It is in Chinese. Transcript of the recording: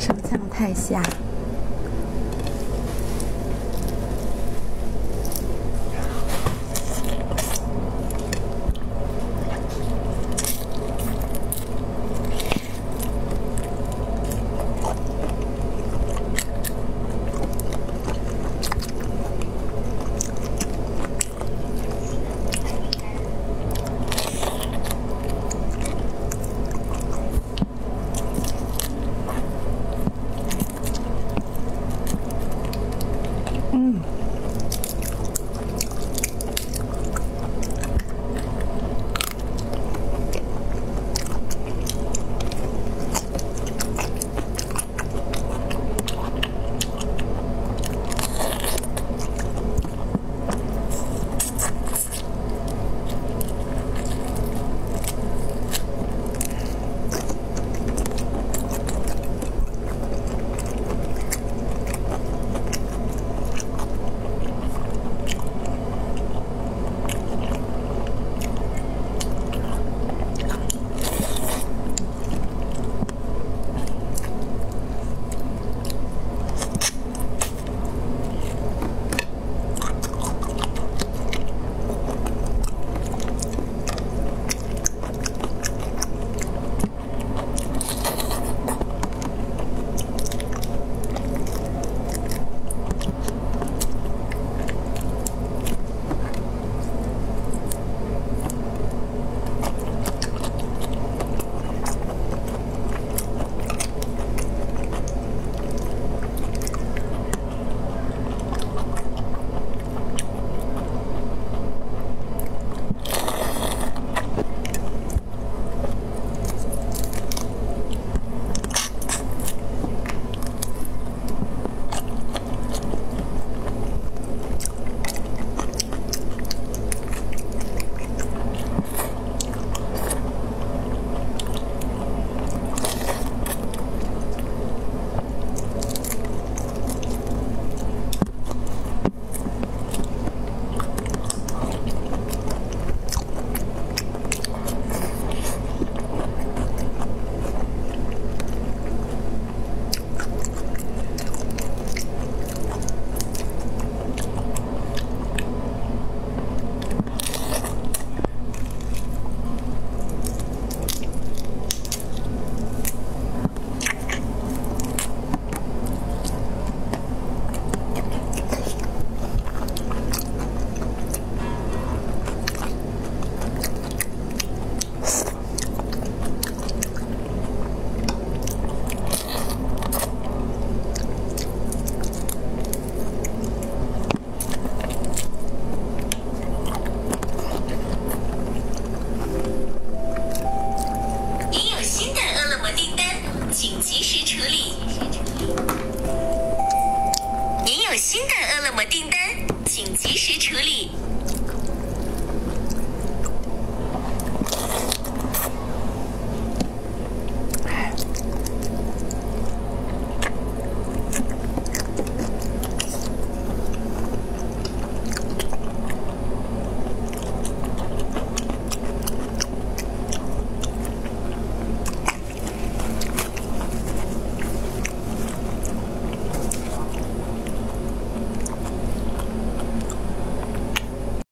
首相太下。 您有新的饿了么订单，请及时处理。